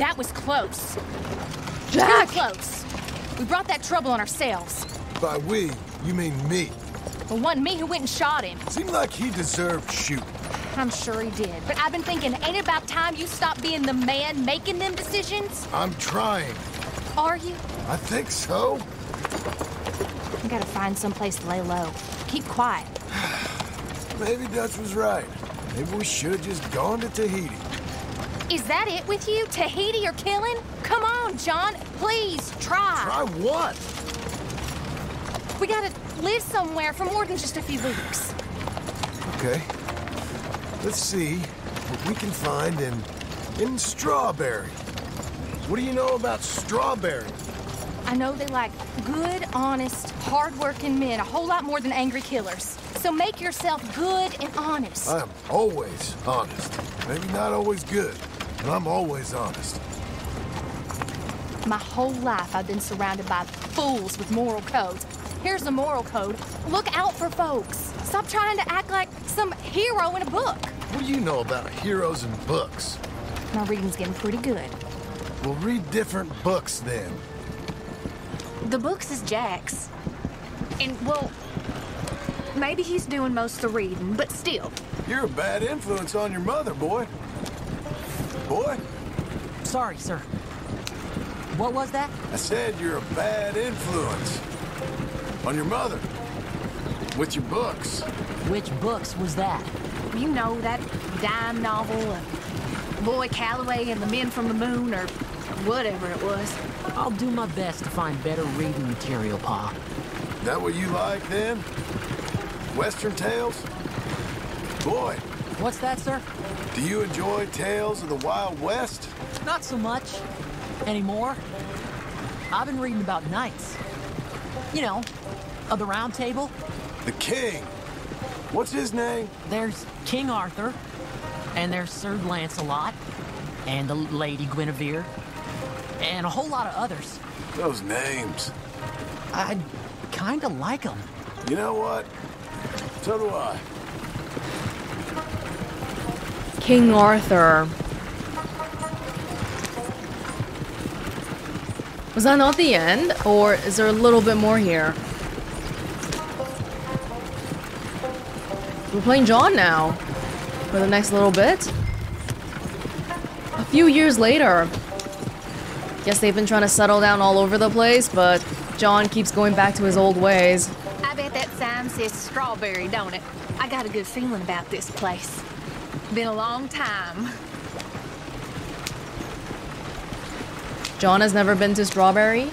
That was close. Jack! Too close. We brought that trouble on ourselves. By we, you mean me. The one me who went and shot him. Seemed like he deserved shooting. I'm sure he did. But I've been thinking, ain't it about time you stopped being the man making them decisions? I'm trying. Are you? I think so. I gotta find someplace to lay low. Keep quiet. Maybe Dutch was right. Maybe we should've just gone to Tahiti. Is that it with you? Tahiti or killing? Come on, John. Please, try. Try what? We gotta live somewhere for more than just a few weeks. Okay. Let's see what we can find in Strawberry. What do you know about Strawberry? I know they like good, honest, hard-working men a whole lot more than angry killers. So make yourself good and honest. I am always honest. Maybe not always good, but I'm always honest. My whole life I've been surrounded by fools with moral codes. Here's the moral code. Look out for folks. Stop trying to act like some hero in a book. What do you know about heroes and books? My reading's getting pretty good. We'll read different books then. The books is Jack's. And, well, maybe he's doing most of the reading, but still. You're a bad influence on your mother, boy. Boy? Sorry, sir. What was that? I said you're a bad influence. On your mother. With your books. Which books was that? You know, that dime novel of Boy Calloway and the Men from the Moon, or whatever it was. I'll do my best to find better reading material, Pa. That what you like, then? Western tales? Boy. What's that, sir? Do you enjoy tales of the Wild West? Not so much. Anymore. I've been reading about knights. You know, of the Round Table. The King. What's his name? There's King Arthur, and there's Sir Lancelot, and the Lady Guinevere, and a whole lot of others. Those names. I kind of like them. You know what? So do I. King Arthur. Was that not the end, or is there a little bit more here? We're playing John now for the next little bit. A few years later. Guess they've been trying to settle down all over the place, but John keeps going back to his old ways. I bet that sign says Strawberry, don't it? I got a good feeling about this place. Been a long time. John has never been to Strawberry.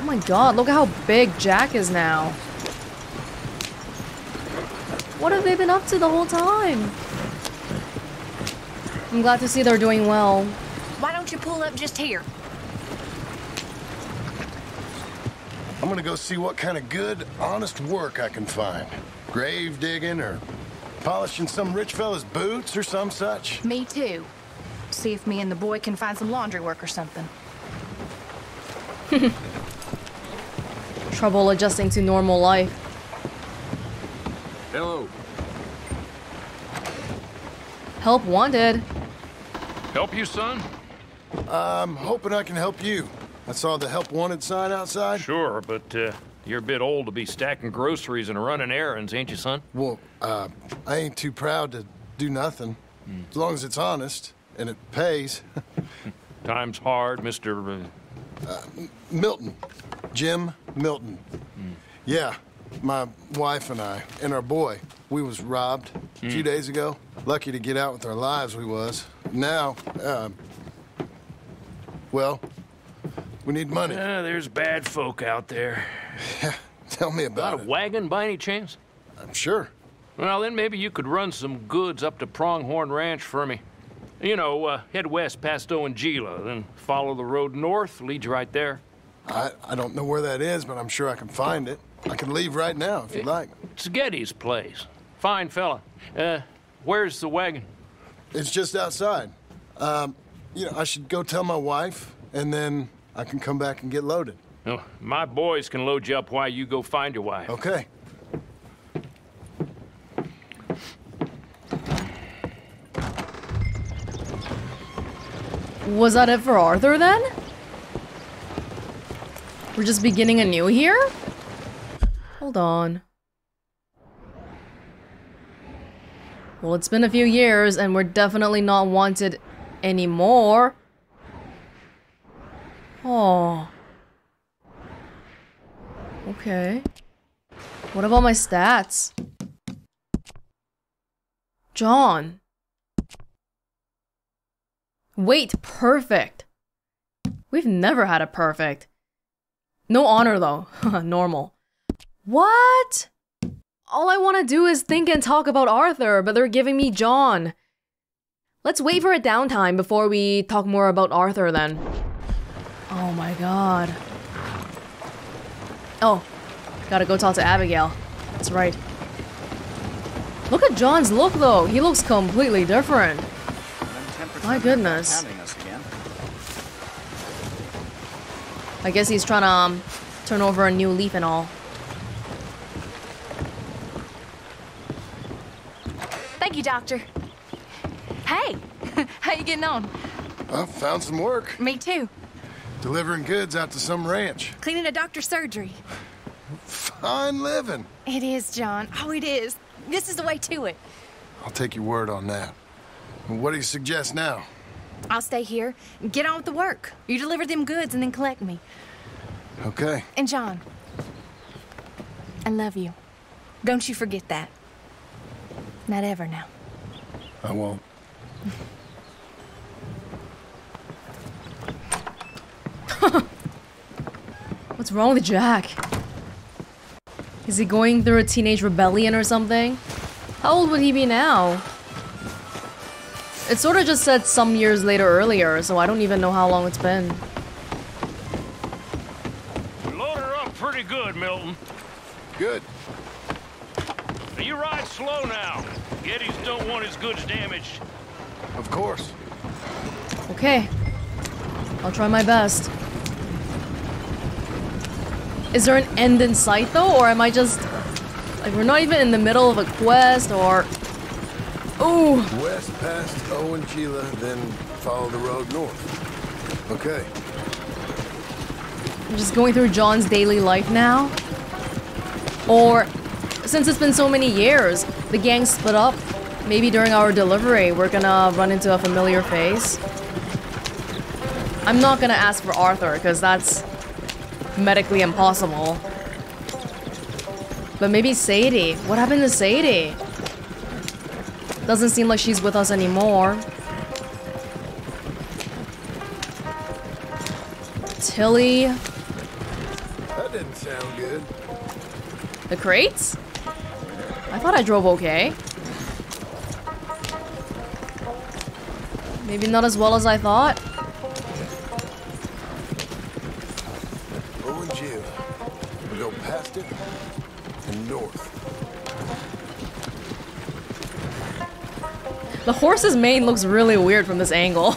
Oh my god, look at how big Jack is now. What have they been up to the whole time? I'm glad to see they're doing well. Why don't you pull up just here? I'm gonna go see what kind of good, honest work I can find. Grave digging or polishing some rich fella's boots or some such. Me too. See if me and the boy can find some laundry work or something. Trouble adjusting to normal life. Hello. Help wanted. Help you, son? I'm hoping I can help you. I saw the help wanted sign outside. Sure, but you're a bit old to be stacking groceries and running errands, ain't you, son? Well, I ain't too proud to do nothing. As long as it's honest. And it pays. Time's hard, Mr. Milton. Jim Milton. Mm. Yeah, my wife and our boy, we was robbed a few days ago. Lucky to get out with our lives, we was. Now, well, we need money. There's bad folk out there. Tell me about it. Got a wagon by any chance? I'm sure. Well, then maybe you could run some goods up to Pronghorn Ranch for me. You know, head west past Owanjila, then follow the road north, lead you right there. I don't know where that is, but I'm sure I can find it. I can leave right now, if you'd like. It's Geddes' place. Fine fella. Where's the wagon? It's just outside. You know, I should go tell my wife, and then I can come back and get loaded. Well, my boys can load you up while you go find your wife. Okay. Was that it for Arthur then? We're just beginning anew here? Hold on. Well, it's been a few years and we're definitely not wanted anymore. Oh. Okay. What about my stats? John. Wait, perfect. We've never had a perfect. No honor though. Normal. What? All I want to do is think and talk about Arthur, but they're giving me John. Let's wait for a downtime before we talk more about Arthur then. Oh my god. Oh, gotta go talk to Abigail. That's right. Look at John's look though. He looks completely different. My goodness. I guess he's trying to turn over a new leaf and all. Thank you, Doctor. Hey, how you getting on? I found some work. Me too. Delivering goods out to some ranch. Cleaning a doctor's surgery. Fine living. It is, John. Oh, it is. This is the way to it. I'll take your word on that. What do you suggest now? I'll stay here and get on with the work. You deliver them goods and then collect me. Okay. And John, I love you. Don't you forget that. Not ever now. I won't. What's wrong with Jack? Is he going through a teenage rebellion or something? How old would he be now? It sort of just said some years later earlier, so I don't even know how long it's been. You load her up pretty good, Milton. Good. You ride slow now. Geddes don't want his goods damaged. Of course. Okay. I'll try my best. Is there an end in sight though, or am I just like we're not even in the middle of a quest or? Ooh. West past Owanjila, then follow the road north. Okay. I'm just going through John's daily life now, or. Since it's been so many years, the gang split up. Maybe during our delivery, we're gonna run into a familiar face. I'm not gonna ask for Arthur, because that's medically impossible. But maybe Sadie. What happened to Sadie? Doesn't seem like she's with us anymore. Tilly. That didn't sound good. The crates? I thought I drove okay. Maybe not as well as I thought. Owanjila. We go past it and north. The horse's mane looks really weird from this angle.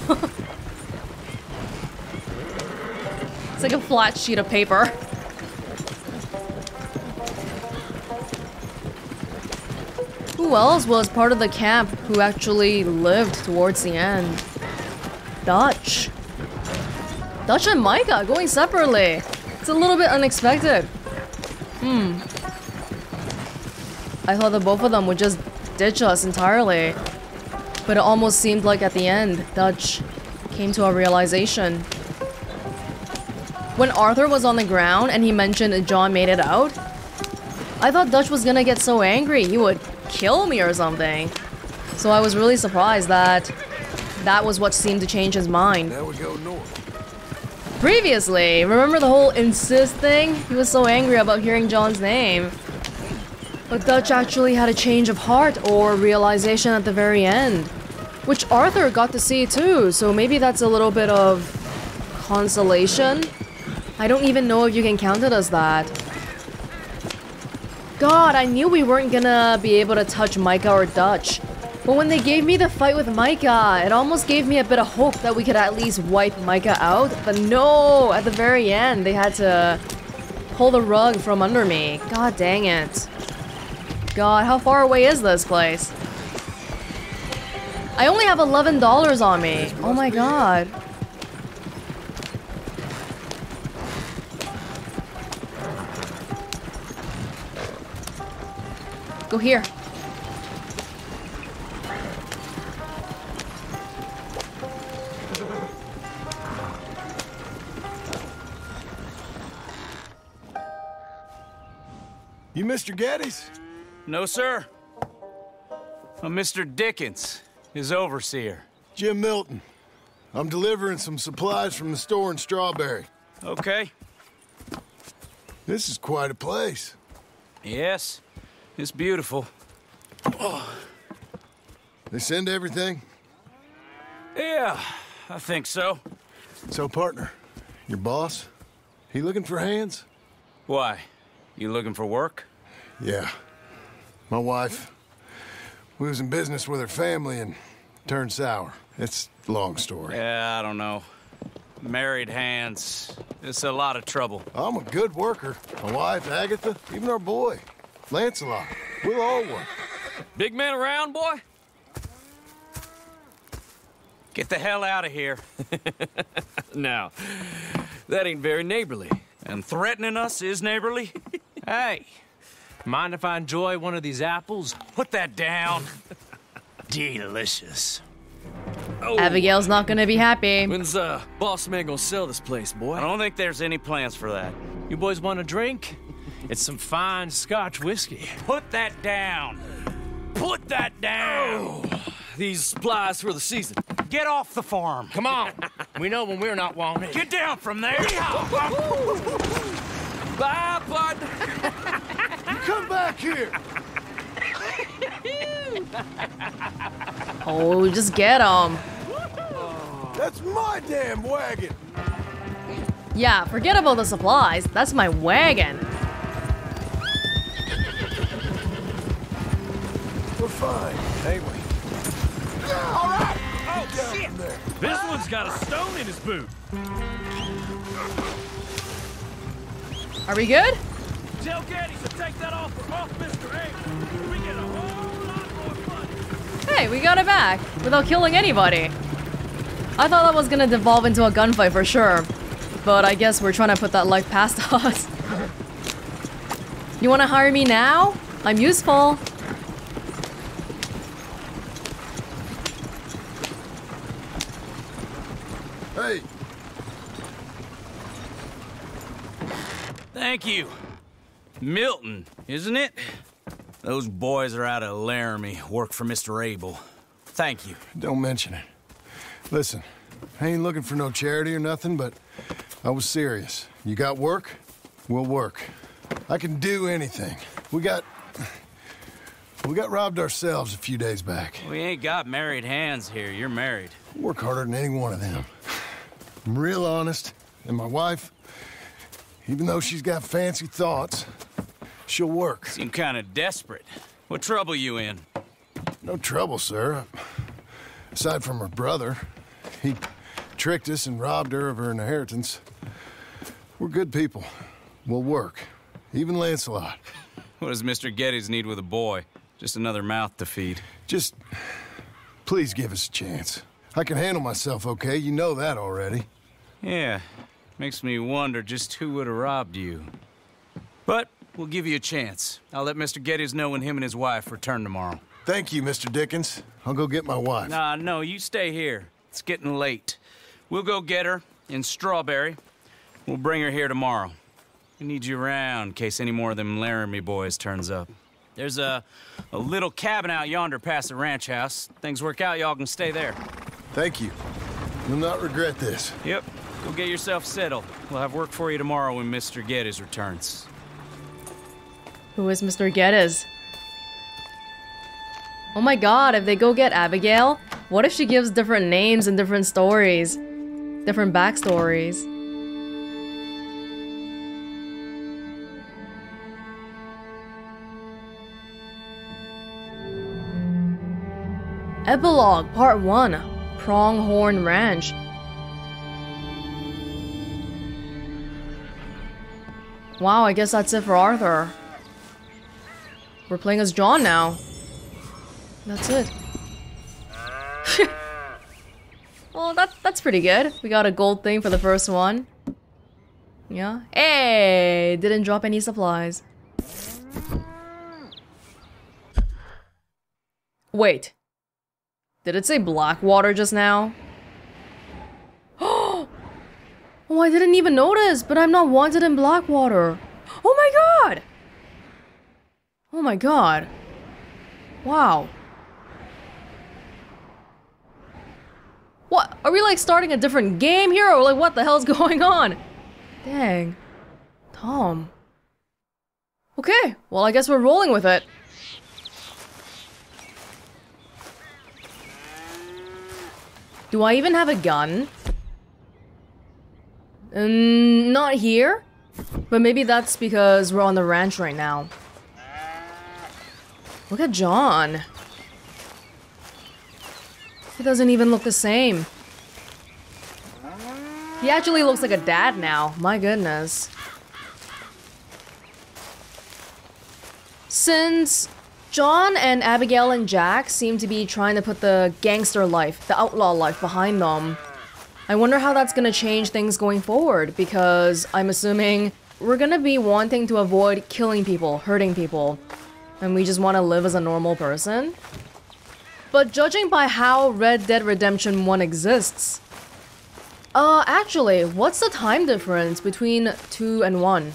It's like a flat sheet of paper. Who else was part of the camp who actually lived towards the end? Dutch. Dutch and Micah going separately. It's a little bit unexpected. Hmm. I thought that both of them would just ditch us entirely. But it almost seemed like at the end, Dutch came to a realization. When Arthur was on the ground and he mentioned that John made it out, I thought Dutch was gonna get so angry he would kill me or something. So I was really surprised that that was what seemed to change his mind. Now we go north. Previously, remember the whole insist thing? He was so angry about hearing John's name. But Dutch actually had a change of heart or realization at the very end, which Arthur got to see too, so maybe that's a little bit of consolation. I don't even know if you can count it as that. God, I knew we weren't gonna be able to touch Micah or Dutch. But when they gave me the fight with Micah, it almost gave me a bit of hope that we could at least wipe Micah out. But no, at the very end, they had to pull the rug from under me. God dang it. God, how far away is this place? I only have $11 on me. Oh my god. Go here. You Mr. Geddes? No, sir. I'm Mr. Dickens, his overseer. Jim Milton. I'm delivering some supplies from the store in Strawberry. Okay. This is quite a place. Yes, it's beautiful. Oh. They send everything? Yeah, I think so. So, partner, your boss, he looking for hands? Why? You looking for work? Yeah. My wife, we was in business with her family and turned sour. It's a long story. Yeah, I don't know. Married hands. It's a lot of trouble. I'm a good worker. My wife, Agatha, even our boy, Lancelot. We'll all work. Big man around, boy? Get the hell out of here. Now, that ain't very neighborly. And threatening us is neighborly? Hey, mind if I enjoy one of these apples? Put that down. Delicious. Oh. Abigail's not gonna be happy. When's boss man gonna sell this place, boy? I don't think there's any plans for that. You boys want a drink? It's some fine Scotch whiskey. Put that down. Put that down. Oh, these supplies for the season. Get off the farm. Come on. We know when we're not wanted. Get down from there. Bye, bud. You come back here. Oh, just get him. That's my damn wagon. Yeah, forget about the supplies. That's my wagon. We're fine, ain't we? All right. Oh, shit. This one's got a stone in his boot. Are we good? Tell Geddes to take that off Mr. A. We get a whole lot more money. Hey, we got it back without killing anybody. I thought that was gonna devolve into a gunfight for sure, but I guess we're trying to put that life past us. You wanna hire me now? I'm useful. Hey. Thank you. Milton, isn't it? Those boys are out of Laramie, work for Mr. Abel. Thank you. Don't mention it. Listen, I ain't looking for no charity or nothing, but I was serious. You got work? We'll work. I can do anything. We got robbed ourselves a few days back. We ain't got married hands here. You're married. I work harder than any one of them. I'm real honest, and my wife, even though she's got fancy thoughts, she'll work. Seem kind of desperate. What trouble you in? No trouble, sir. Aside from her brother, he tricked us and robbed her of her inheritance. We're good people. We'll work. Even Lancelot. What does Mr. Geddes need with a boy? Just another mouth to feed. Just please give us a chance. I can handle myself, okay? You know that already. Yeah. Makes me wonder just who would have robbed you. But we'll give you a chance. I'll let Mr. Geddes know when him and his wife return tomorrow. Thank you, Mr. Dickens. I'll go get my wife. Nah, no, you stay here. It's getting late. We'll go get her in Strawberry. We'll bring her here tomorrow. We need you around in case any more of them Laramie boys turns up. There's a little cabin out yonder past the ranch house. Things work out, y'all can stay there. Thank you. You'll not regret this. Yep. Go get yourself settled. We'll have work for you tomorrow when Mr. Geddes returns. Who is Mr. Geddes? Oh my god, if they go get Abigail, what if she gives different names and different stories? Different backstories. Epilogue Part 1, Pronghorn Ranch. Wow, I guess that's it for Arthur. We're playing as John now. That's it. Well, that's pretty good. We got a gold thing for the first one. Yeah. Hey, didn't drop any supplies. Wait. Did it say Blackwater just now? Oh, I didn't even notice, but I'm not wanted in Blackwater. Oh my god! Oh my god. Wow. What? Are we like starting a different game here? Or like what the hell's going on? Dang. Tom. Okay, well I guess we're rolling with it. Do I even have a gun? Not here? But maybe that's because we're on the ranch right now. Look at John. He doesn't even look the same. He actually looks like a dad now. My goodness. Since John and Abigail and Jack seem to be trying to put the gangster life, the outlaw life behind them, I wonder how that's gonna change things going forward, because I'm assuming we're gonna be wanting to avoid killing people, hurting people, and we just want to live as a normal person. But judging by how Red Dead Redemption 1 exists... actually, what's the time difference between 2 and 1?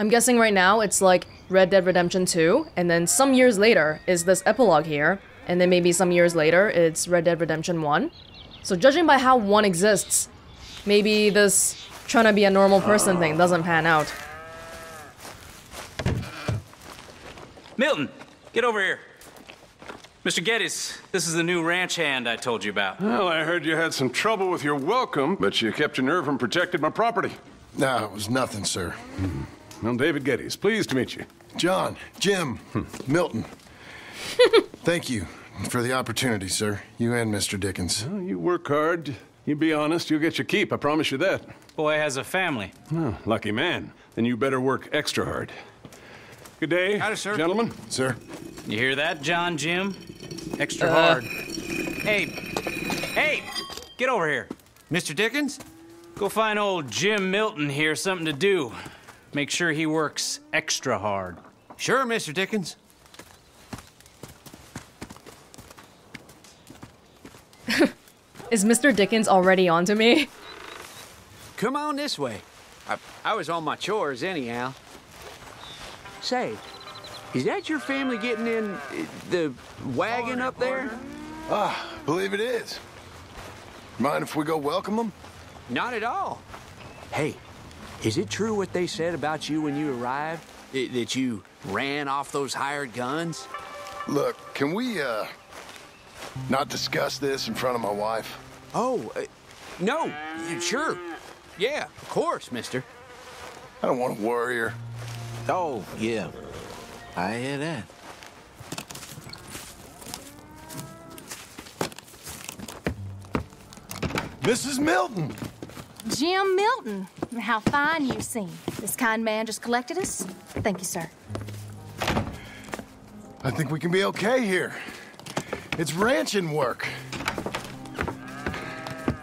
I'm guessing right now it's like Red Dead Redemption 2, and then some years later is this epilogue here, and then maybe some years later it's Red Dead Redemption 1. So judging by how 1 exists, maybe this trying to be a normal person thing doesn't pan out. Milton, get over here. Mr. Geddes, this is the new ranch hand I told you about. Well, I heard you had some trouble with your welcome, but you kept your nerve and protected my property. No, it was nothing, sir. Well, David Geddes, pleased to meet you. John, Jim, Milton. Thank you for the opportunity, sir. You and Mr. Dickens. Well, you work hard, you be honest, you'll get your keep, I promise you that. Boy has a family. Oh, lucky man. Then you better work extra hard. Good day, sir. Gentlemen. Sir. You hear that, John, Jim? Extra hard. Hey, get over here. Mr. Dickens? Go find old Jim Milton here something to do. Make sure he works extra hard. Sure, Mr. Dickens. Is Mr. Dickens already on to me? Come on this way. I was on my chores anyhow. Say, is that your family getting in the wagon up there? Ah, believe it is. Mind if we go welcome them? Not at all. Hey, is it true what they said about you when you arrived? That you ran off those hired guns? Look, can we, not discuss this in front of my wife? Oh, no, sure. Yeah, of course, mister. I don't want to worry her. Oh, yeah. I hear that. Mrs. Milton! Jim Milton, how fine you seem. This kind man just collected us. Thank you, sir. I think we can be okay here. It's ranching work.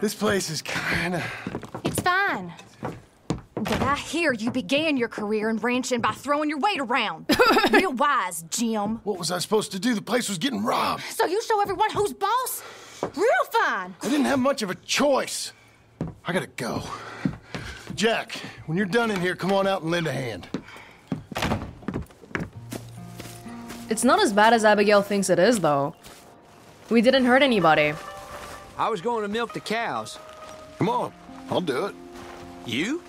This place is kinda... It's fine. But I hear you began your career in ranching by throwing your weight around. Real wise, Jim. What was I supposed to do? The place was getting robbed. So you show everyone who's boss? Real fine. I didn't have much of a choice. I gotta go. Jack, when you're done in here, come on out and lend a hand. It's not as bad as Abigail thinks it is, though. We didn't hurt anybody. I was going to milk the cows. Come on, I'll do it. You?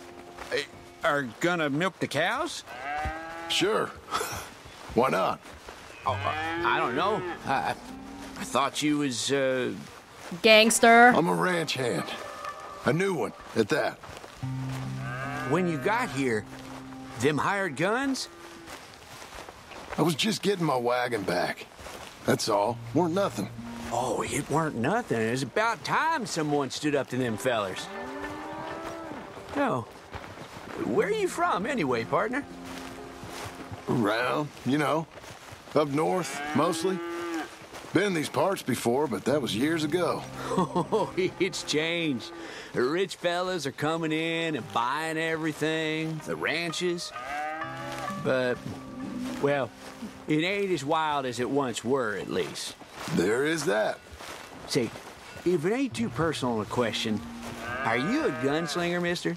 Are gonna milk the cows? Sure. Why not? Oh, I don't know. I thought you was gangster. I'm a ranch hand. A new one at that. When you got here, them hired guns? I was just getting my wagon back. That's all. Weren't nothing. Oh, it weren't nothing. It was about time someone stood up to them fellers. No. Where are you from, anyway, partner? Around, you know. Up north, mostly. Been in these parts before, but that was years ago. Oh, it's changed. The rich fellas are coming in and buying everything, the ranches. But, well, It ain't as wild as it once were, at least. There is that. See, if it ain't too personal a question, are you a gunslinger, mister?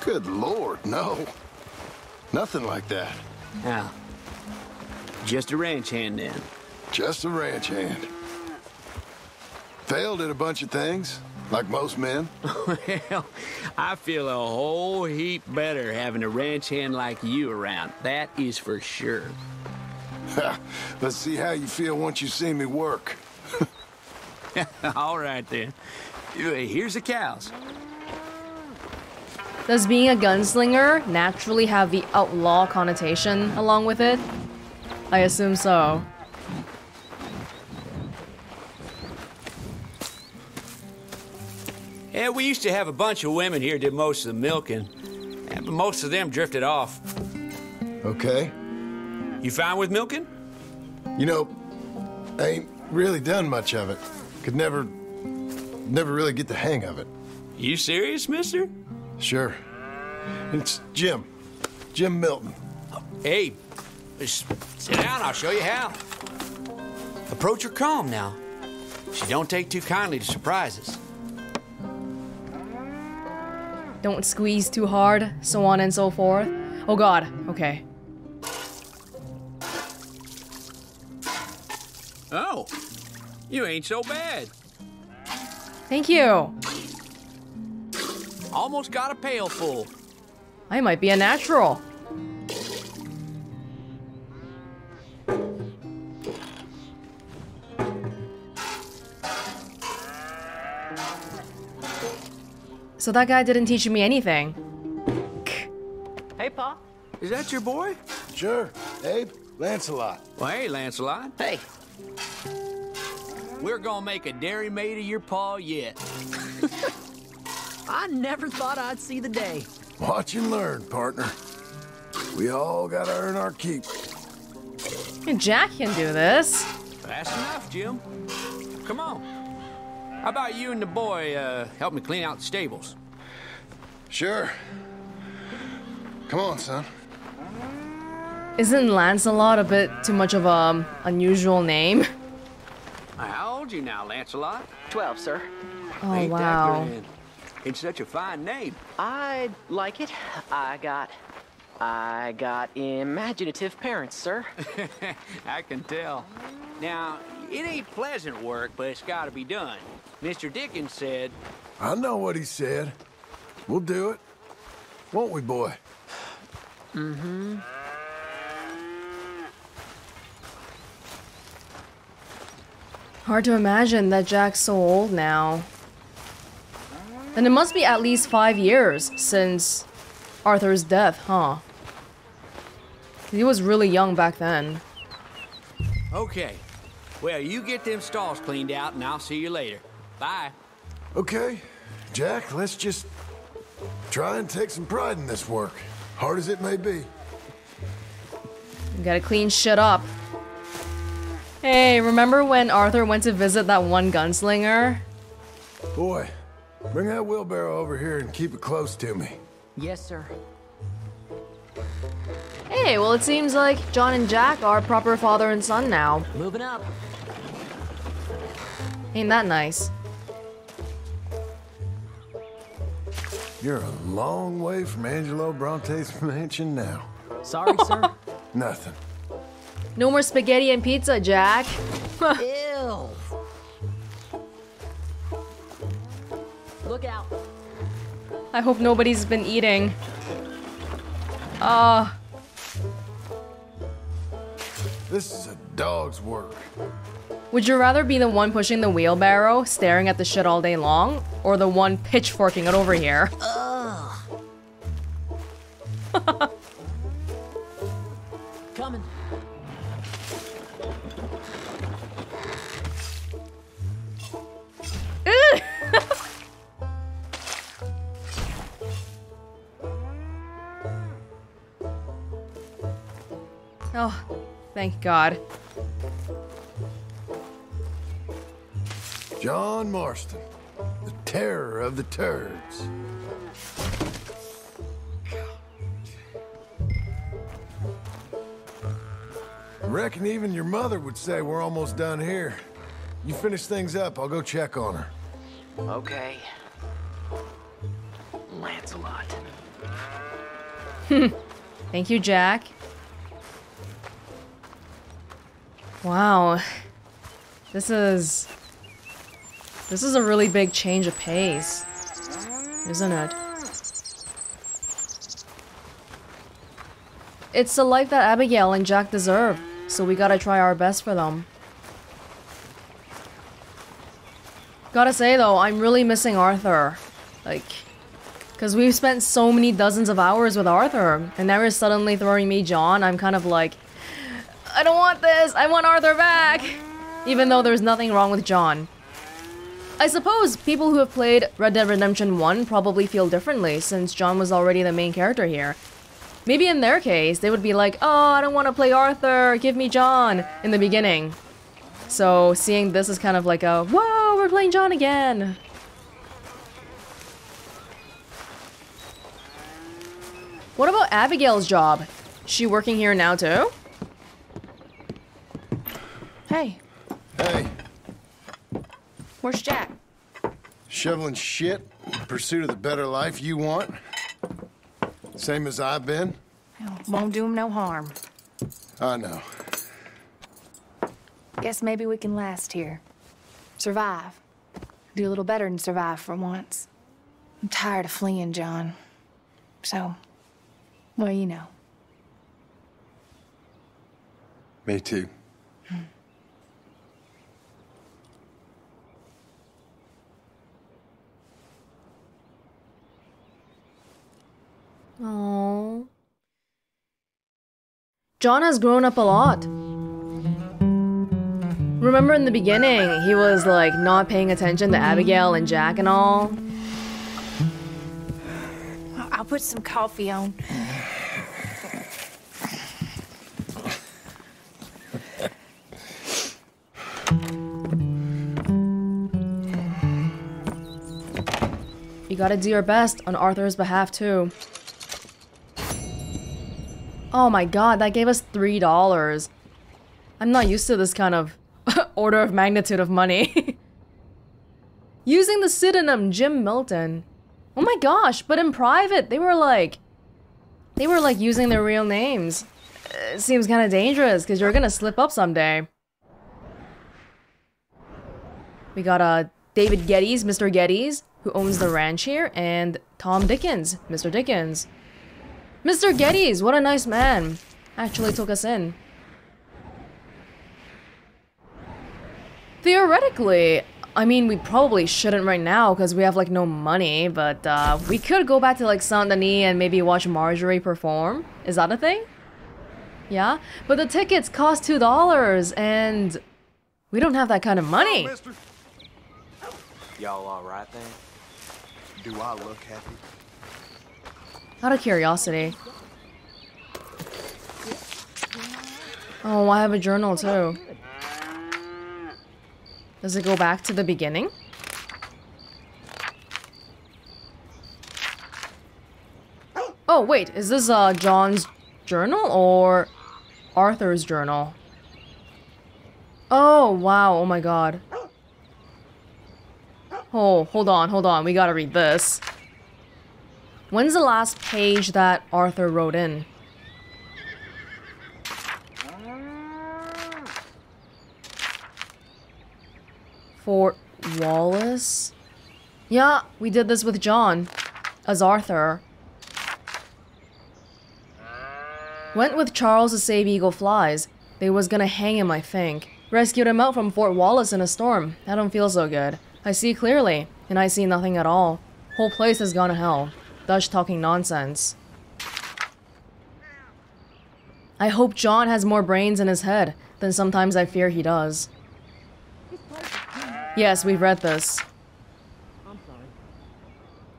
Good Lord, no. Nothing like that. Now, just a ranch hand, then. Just a ranch hand. Failed at a bunch of things, like most men. Well, I feel a whole heap better having a ranch hand like you around. That is for sure. Let's see how you feel once you see me work. All right, then. Here's the cows. Does being a gunslinger naturally have the outlaw connotation along with it? I assume so. Yeah, we used to have a bunch of women here did most of the milking, but most of them drifted off. Okay. You fine with milking? You know, I ain't really done much of it. Could never really get the hang of it. You serious, mister? Sure. It's Jim. Jim Milton. Hey, sit down, I'll show you how. Approach her calm now. She don't take too kindly to surprises. Don't squeeze too hard, so on and so forth. Oh God, okay. Oh, you ain't so bad. Thank you. Almost got a pail full. I might be a natural. So that guy didn't teach me anything. Hey, Pa. Is that your boy? Sure. Abe, Lancelot. Well, hey, Lancelot. Hey. We're gonna make a dairy maid of your Pa yet. I never thought I'd see the day. Watch and learn, partner. We all gotta earn our keep. Jack can do this. That's enough, Jim. Come on. How about you and the boy help me clean out the stables? Sure. Come on, son. Isn't Lancelot a bit too much of an unusual name? How old are you now, Lancelot? 12, sir. Oh, ain't wow. It's such a fine name. I like it. I got imaginative parents, sir. I can tell. Now, it ain't pleasant work, but it's gotta be done. Mr. Dickens said... I know what he said. We'll do it. Won't we, boy? Mm-hmm. Hard to imagine that Jack's so old now. And it must be at least 5 years since Arthur's death, huh? He was really young back then. Okay. Well, you get them stalls cleaned out and I'll see you later. Bye. Okay. Jack, let's just try and take some pride in this work. Hard as it may be. You gotta clean shit up. Hey, remember when Arthur went to visit that one gunslinger? Boy. Bring that wheelbarrow over here and keep it close to me. Yes, sir. Hey, well, it seems like John and Jack are proper father and son now. Moving up. Ain't that nice? You're a long way from Angelo Bronte's mansion now. Sorry, sir. Nothing. No more spaghetti and pizza, Jack. Ew. Look out. I hope nobody's been eating. This is a dog's work. Would you rather be the one pushing the wheelbarrow, staring at the shit all day long, or the one pitchforking it over here? Coming. Oh, thank God. John Marston, the terror of the turds. reckon even your mother would say we're almost done here. You finish things up, I'll go check on her. Okay. Lancelot. Thank you, Jack. Wow. This is a really big change of pace, isn't it? It's the life that Abigail and Jack deserve, so we gotta try our best for them. Gotta say though, I'm really missing Arthur. Like, because we've spent so many dozens of hours with Arthur, and now you're suddenly throwing me John. I'm kind of like, I don't want this, I want Arthur back! Even though there's nothing wrong with John. I suppose people who have played Red Dead Redemption 1 probably feel differently, since John was already the main character here. Maybe in their case, they would be like, oh, I don't want to play Arthur, give me John, in the beginning. So seeing this is kind of like a, whoa, we're playing John again! What about Abigail's job? Is she working here now too? Hey. Hey. Where's Jack? Shoveling shit in pursuit of the better life you want. Same as I've been. Oh, won't do him no harm. I know. Guess maybe we can last here. Survive. Do a little better than survive for once. I'm tired of fleeing, John. So, well, you know. Me too. Oh, John has grown up a lot. Remember in the beginning, he was like not paying attention to Abigail and Jack and all. I'll put some coffee on. You gotta do your best on Arthur's behalf too. Oh my god, that gave us $3. I'm not used to this kind of order of magnitude of money. Using the pseudonym Jim Milton. Oh my gosh, but in private, they were like using their real names. It seems kind of dangerous because you're gonna slip up someday. We got David Geddes, Mr. Geddes, who owns the ranch here, and Tom Dickens, Mr. Dickens. Mr. Geddes, what a nice man. Actually took us in. Theoretically, I mean, we probably shouldn't right now because we have like no money, but we could go back to like Saint Denis and maybe watch Marjorie perform. Is that a thing? Yeah, but the tickets cost $2 and we don't have that kind of money. Y'all all right there? Do I look happy? Out of curiosity. Oh, I have a journal too. Does it go back to the beginning? Oh, wait, is this John's journal or Arthur's journal? Oh, wow, oh my god. Oh, hold on, we gotta read this. When's the last page that Arthur wrote in? Fort Wallace? Yeah, we did this with John, as Arthur. Went with Charles to save Eagleflies. They was gonna hang him, I think. Rescued him out from Fort Wallace in a storm. I don't feel so good. I see clearly, and I see nothing at all. Whole place has gone to hell. Dutch talking nonsense. I hope John has more brains in his head than sometimes I fear he does. Yes, we've read this. I'm sorry.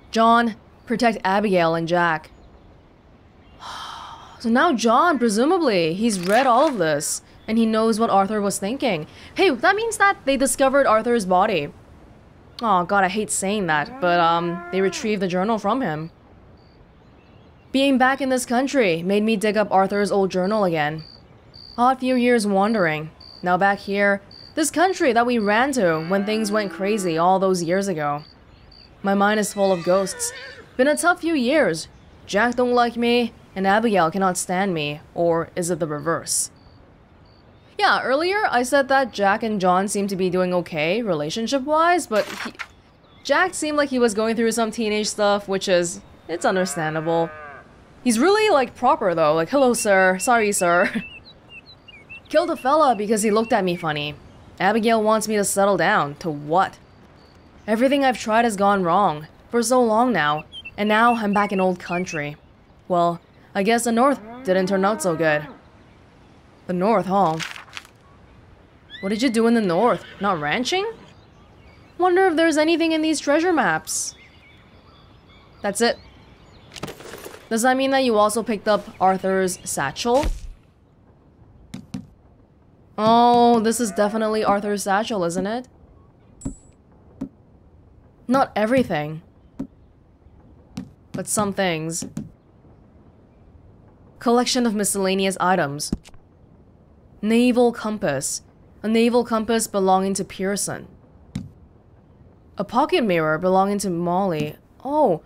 John, protect Abigail and Jack. So now John, presumably, he's read all of this and he knows what Arthur was thinking. Hey, that means that they discovered Arthur's body. Oh god, I hate saying that, but they retrieved the journal from him. Being back in this country made me dig up Arthur's old journal again. Odd few years wandering. Now back here, this country that we ran to when things went crazy all those years ago. My mind is full of ghosts. Been a tough few years. Jack don't like me, and Abigail cannot stand me, or is it the reverse? Yeah, earlier I said that Jack and John seemed to be doing okay, relationship-wise, but Jack seemed like he was going through some teenage stuff, which is... it's understandable. He's really, like, proper though, like, hello sir, sorry sir. Killed a fella because he looked at me funny. Abigail wants me to settle down. To what? Everything I've tried has gone wrong, for so long now, and now I'm back in old country. Well, I guess the North didn't turn out so good. The North, huh? What did you do in the North? Not ranching? Wonder if there's anything in these treasure maps. That's it. Does that mean that you also picked up Arthur's satchel? Oh, this is definitely Arthur's satchel, isn't it? Not everything, but some things. Collection of miscellaneous items. Naval compass. A naval compass belonging to Pearson. A pocket mirror belonging to Molly. Oh,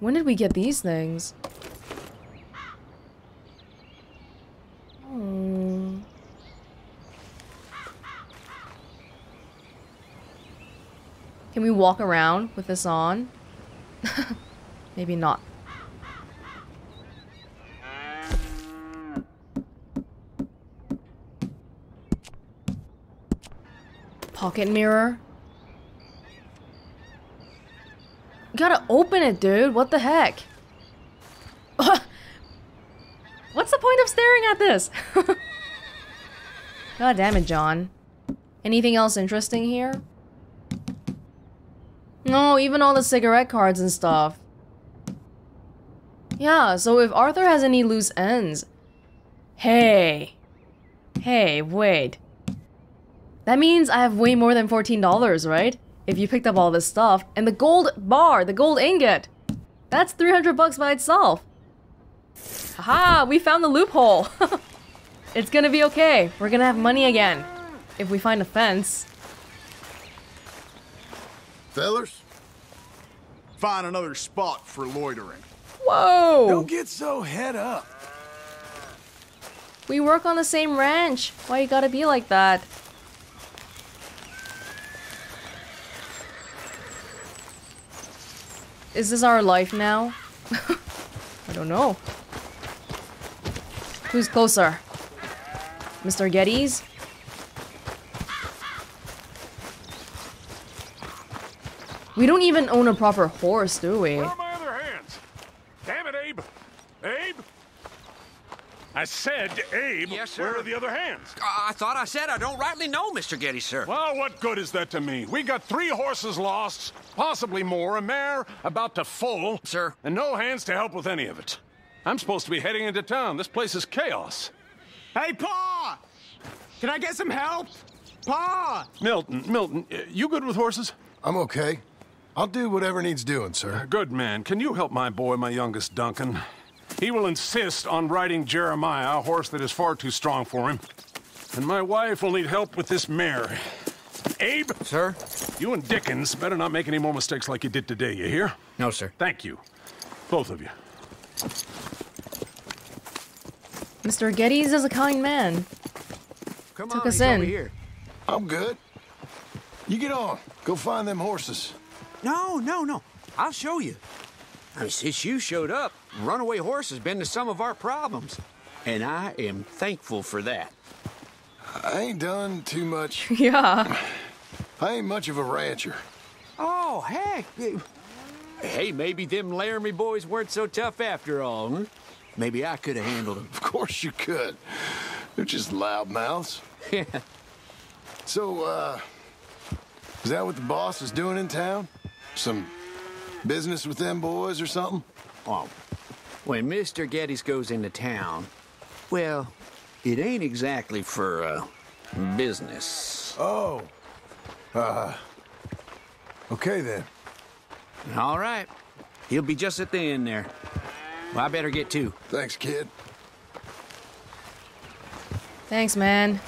when did we get these things? Oh. Can we walk around with this on? Maybe not. Pocket mirror. You gotta open it, dude. What the heck? What's the point of staring at this? God damn it, John. Anything else interesting here? No, even all the cigarette cards and stuff. Yeah, so if Arthur has any loose ends... Hey. Hey, wait. That means I have way more than $14, right? If you picked up all this stuff, and the gold bar, the gold ingot, that's 300 bucks by itself. Aha, we found the loophole. It's gonna be okay. We're gonna have money again, if we find a fence. Fellers, find another spot for loitering. Whoa! Don't get so head up. We work on the same ranch. Why you gotta be like that? Is this our life now? I don't know. Who's closer? Mr. Geddes? We don't even own a proper horse, do we? Where are my other hands? Damn it, Abe! Abe! I said, Abe, yes, sir. Where are the other hands? I thought I said I don't rightly know, Mr. Geddes, sir. Well, what good is that to me? We got 3 horses lost, possibly more, a mare about to foal, sir, and no hands to help with any of it. I'm supposed to be heading into town. This place is chaos. Hey, Pa! Can I get some help? Pa! Milton, you good with horses? I'm okay. I'll do whatever needs doing, sir. Good man. Can you help my boy, my youngest, Duncan? He will insist on riding Jeremiah, a horse that is far too strong for him. And my wife will need help with this mare. Abe? Sir? You and Dickens better not make any more mistakes like you did today, you hear? No, sir. Thank you. Both of you. Mr. Geddes is a kind man. Come on, he's over here. I'm good. You get on. Go find them horses. No. I'll show you. I mean, since you showed up, runaway horse has been to some of our problems, and I am thankful for that. I ain't done too much. Yeah. I ain't much of a rancher. Oh, heck. Hey, maybe them Laramie boys weren't so tough after all, huh? Maybe I could have handled them. Of course you could. They're just loud mouths. Yeah. So, is that what the boss is doing in town? Some business with them boys or something? Oh, when Mr. Geddes goes into town, well, it ain't exactly for, business. Oh. Okay then. All right. He'll be just at the end there. Well, I better get to. Thanks, kid. Thanks, man.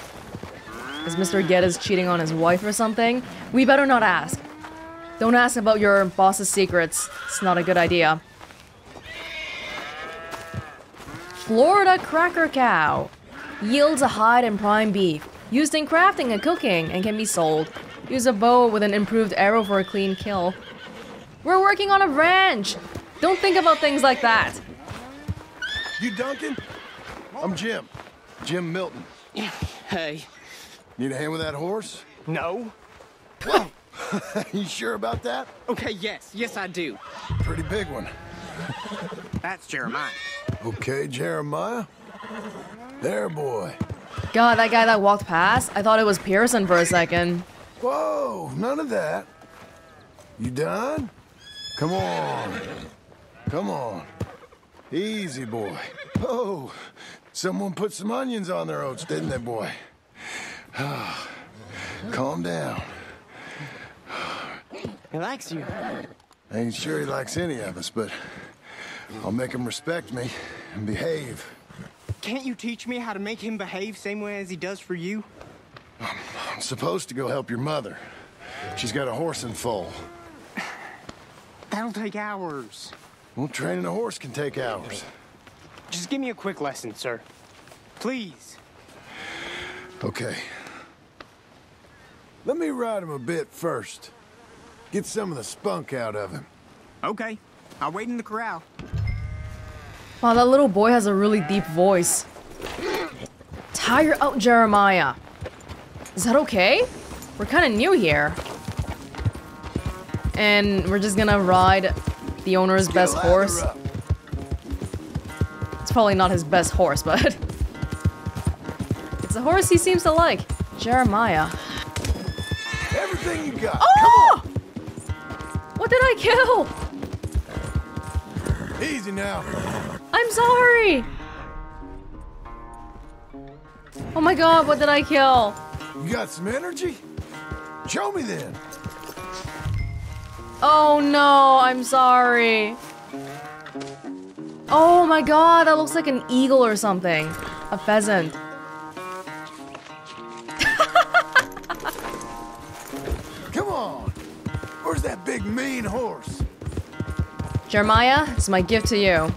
Is Mr. Geddes cheating on his wife or something? We better not ask. Don't ask about your boss's secrets. It's not a good idea. Florida Cracker Cow. Yields a hide and prime beef. Used in crafting and cooking and can be sold. Use a bow with an improved arrow for a clean kill. We're working on a ranch! Don't think about things like that! You Duncan? I'm Jim. Jim Milton. Hey. Need a hand with that horse? No. Whoa! You sure about that? Okay, yes. Yes, I do. Pretty big one. That's Jeremiah. Okay, Jeremiah. There, boy. God, that guy that walked past, I thought it was Pearson for a second. Whoa, none of that. You done? Come on. Come on. Easy, boy. Oh, someone put some onions on their oats, didn't they, boy? Calm down. He likes you. I ain't sure he likes any of us, but I'll make him respect me and behave. Can't you teach me how to make him behave same way as he does for you? I'm supposed to go help your mother. She's got a horse in foal. That'll take hours. Well, training a horse can take hours. Just give me a quick lesson, sir. Please. Okay. Let me ride him a bit first. Get some of the spunk out of him. Okay. I'll wait in the corral. Wow, that little boy has a really deep voice. Tire out Jeremiah. Is that okay? We're kind of new here. And we're just gonna ride the owner's best horse. It's probably not his best horse, but... it's a horse he seems to like. Jeremiah. Everything you got. Oh! Come on. What did I kill? Easy now. I'm sorry! Oh my god, what did I kill? You got some energy? Show me then! Oh no, I'm sorry. Oh my god, that looks like an eagle or something. A pheasant. Come on! Where's that big mean horse? Jeremiah, it's my gift to you.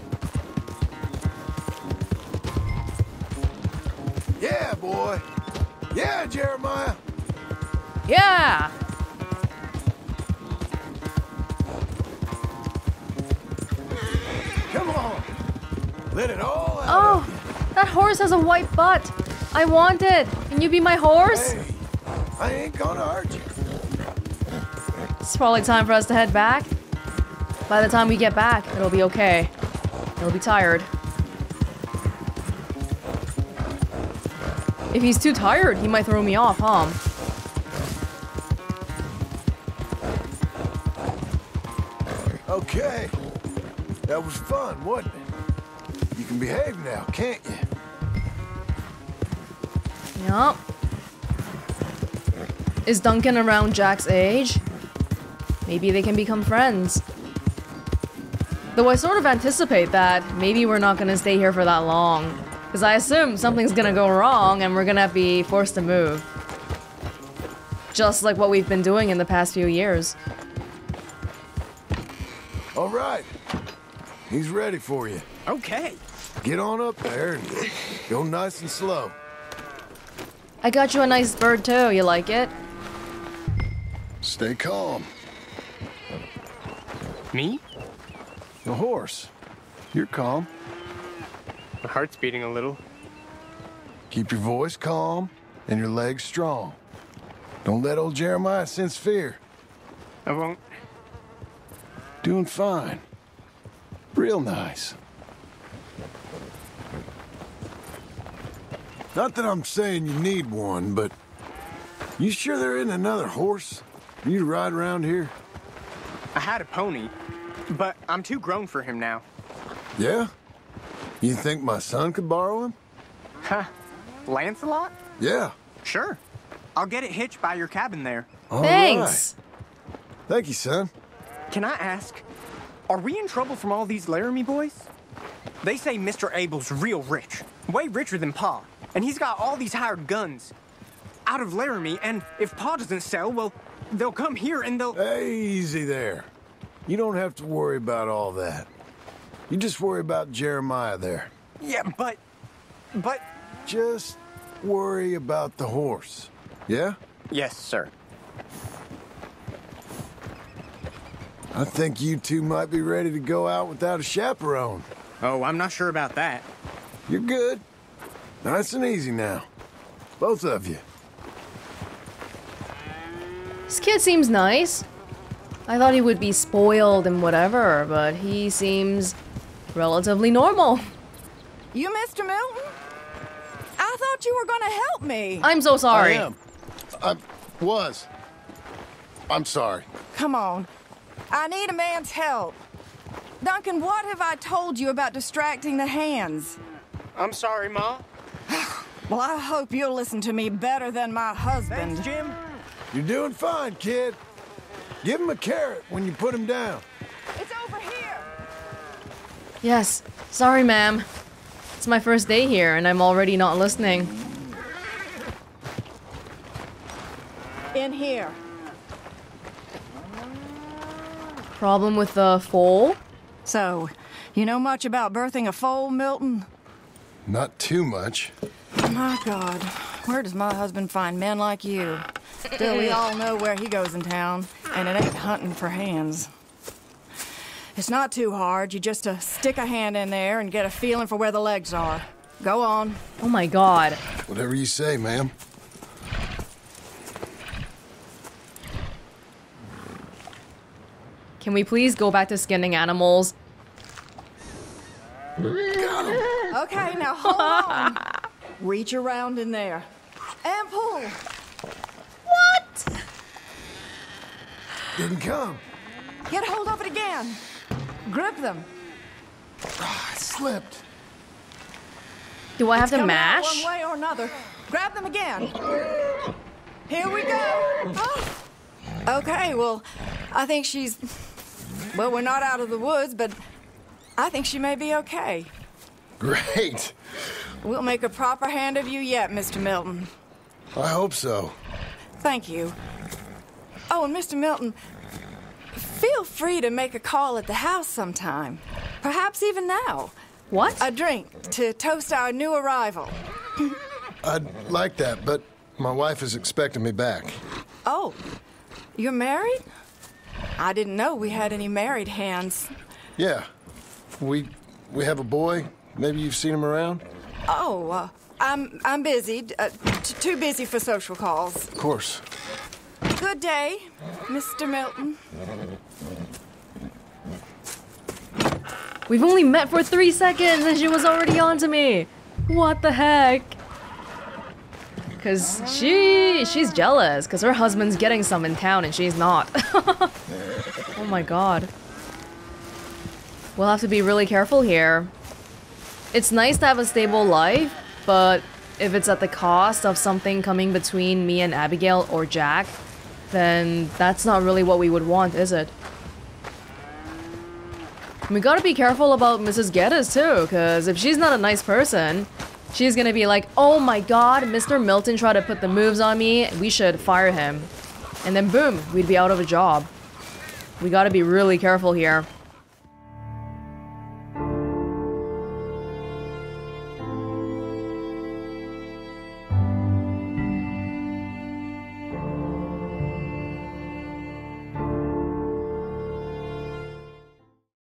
Yeah, boy. Yeah, Jeremiah. Yeah. Come on. Let it all out. Oh, that horse has a white butt. I want it. Can you be my horse? Hey, I ain't gonna hurt you. It's probably time for us to head back. By the time we get back, it'll be okay. He'll be tired. If he's too tired, he might throw me off, huh? Okay. That was fun, wasn't it? You can behave now, can't you? Yup. Is Duncan around Jack's age? Maybe they can become friends. Though I sort of anticipate that maybe we're not gonna stay here for that long. Because I assume something's gonna go wrong and we're gonna be forced to move. Just like what we've been doing in the past few years. All right. He's ready for you. Okay. Get on up there and go nice and slow. I got you a nice bird too. You like it? Stay calm. Me? The horse. You're calm. My heart's beating a little. Keep your voice calm and your legs strong. Don't let old Jeremiah sense fear. I won't. Doing fine. Real nice. Not that I'm saying you need one, but... you sure there isn't another horse you ride around here? I had a pony, but I'm too grown for him now. Yeah? You think my son could borrow him? Huh. Lancelot? Yeah. Sure. I'll get it hitched by your cabin there. All thanks. Right. Thank you, son. Can I ask, are we in trouble from all these Laramie boys? They say Mr. Abel's real rich. Way richer than Pa. and he's got all these hired guns out of Laramie, and if Pa doesn't sell, well, they'll come here and they'll... Hey, easy there. You don't have to worry about all that. You just worry about Jeremiah there. Yeah, but... Just worry about the horse, yeah? Yes, sir. I think you two might be ready to go out without a chaperone. Oh, I'm not sure about that. You're good. Nice and easy now. Both of you. This kid seems nice. I thought he would be spoiled and whatever, but he seems relatively normal. You Mr. Milton? I thought you were gonna help me. I'm so sorry. I am. I was. I'm sorry. Come on. I need a man's help. Duncan, what have I told you about distracting the hands? I'm sorry, Ma. Well, I hope you'll listen to me better than my husband. Thanks, Jim. You're doing fine, kid. Give him a carrot when you put him down. It's over here. Yes. Sorry, ma'am. It's my first day here, and I'm already not listening. In here. Problem with the foal? So, you know much about birthing a foal, Milton? Not too much. My God. Where does my husband find men like you? Still, we all know where he goes in town, and it ain't hunting for hands. It's not too hard. You just stick a hand in there and get a feeling for where the legs are. Go on. Oh my God. Whatever you say, ma'am. Can we please go back to skinning animals? Okay, now hold on. Reach around in there. And pull. What? Didn't come. Get hold of it again. Grip them. Oh, it slipped. Do I have to mash? One way or another. Grab them again. Here we go. Oh. Okay, well, I think she's... Well, we're not out of the woods, but I think she may be okay. Great. We'll make a proper hand of you yet, Mr. Milton. I hope so. Thank you. Oh, and Mr. Milton... Feel free to make a call at the house sometime. Perhaps even now. What? A drink to toast our new arrival. I'd like that, but my wife is expecting me back. Oh, you're married? I didn't know we had any married hands. Yeah. We have a boy. Maybe you've seen him around? Oh, I'm busy. Too busy for social calls. Of course. Good day, Mr. Milton. We've only met for 3 seconds and she was already on to me. What the heck? Because she's jealous because her husband's getting some in town and she's not. Oh my God. We'll have to be really careful here. It's nice to have a stable life, but if it's at the cost of something coming between me and Abigail or Jack, then that's not really what we would want, is it? We gotta be careful about Mrs. Geddes too, because if she's not a nice person, she's gonna be like, oh my God, Mr. Milton tried to put the moves on me, we should fire him. And then boom, we'd be out of a job. We gotta be really careful here.